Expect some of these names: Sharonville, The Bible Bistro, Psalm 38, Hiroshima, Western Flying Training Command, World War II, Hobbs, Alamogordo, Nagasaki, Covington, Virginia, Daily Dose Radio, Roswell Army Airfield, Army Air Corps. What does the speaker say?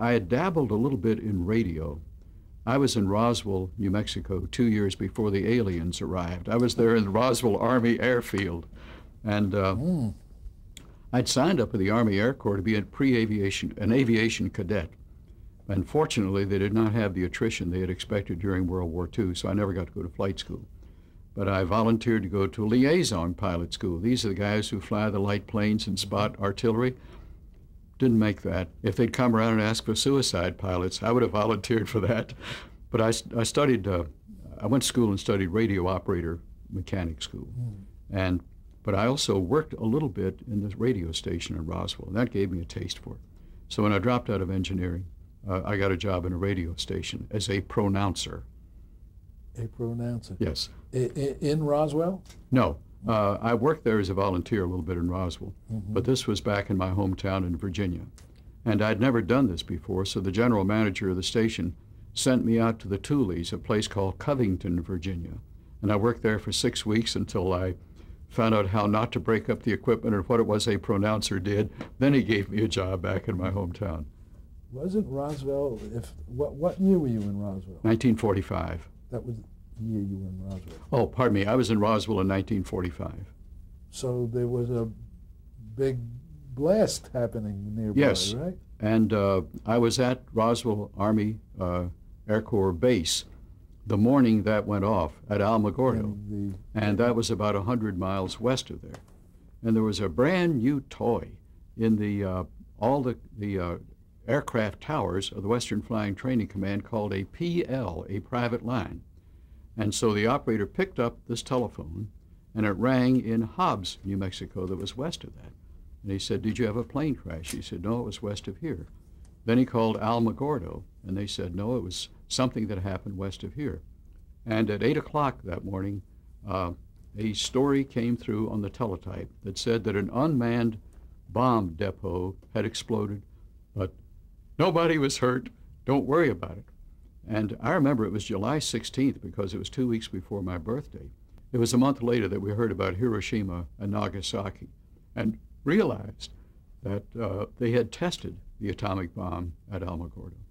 I had dabbled a little bit in radio. I was in Roswell, New Mexico, 2 years before the aliens arrived. I was there in the Roswell Army Airfield. And I'd signed up with the Army Air Corps to be a an aviation cadet. Unfortunately, they did not have the attrition they had expected during World War II, so I never got to go to flight school. But I volunteered to go to liaison pilot school. These are the guys who fly the light planes and spot artillery. Didn't make that. If they'd come around and asked for suicide pilots, I would have volunteered for that. But I went to school and studied radio operator mechanic school. But I also worked a little bit in this radio station in Roswell. And that gave me a taste for it. So when I dropped out of engineering, I got a job in a radio station as a pronouncer. A pronouncer? Yes. In Roswell? No. I worked there as a volunteer a little bit in Roswell, but this was back in my hometown in Virginia. And I'd never done this before, so the general manager of the station sent me out to the Tules, a place called Covington, Virginia. And I worked there for 6 weeks until I found out how not to break up the equipment or what it was a pronouncer did. Then he gave me a job back in my hometown. Wasn't Roswell, what year were you in Roswell? 1945. That was the year you were in Roswell. Oh, pardon me, I was in Roswell in 1945. So there was a big blast happening nearby, yes. Right? Yes, and I was at Roswell Army Air Corps Base the morning that went off at Alamogordo, and that was about 100 miles west of there. And there was a brand new toy in the, all the aircraft towers of the Western Flying Training Command called a PL, a private line. And so the operator picked up this telephone, and it rang in Hobbs, New Mexico, that was west of that. And he said, "Did you have a plane crash?" He said, "No, it was west of here." Then he called Alamogordo, and they said, "No, it was something that happened west of here." And at 8 o'clock that morning, a story came through on the teletype that said that an unmanned bomb depot had exploded, but nobody was hurt. Don't worry about it. And I remember it was July 16th because it was 2 weeks before my birthday. It was a month later that we heard about Hiroshima and Nagasaki and realized that they had tested the atomic bomb at Alamogordo.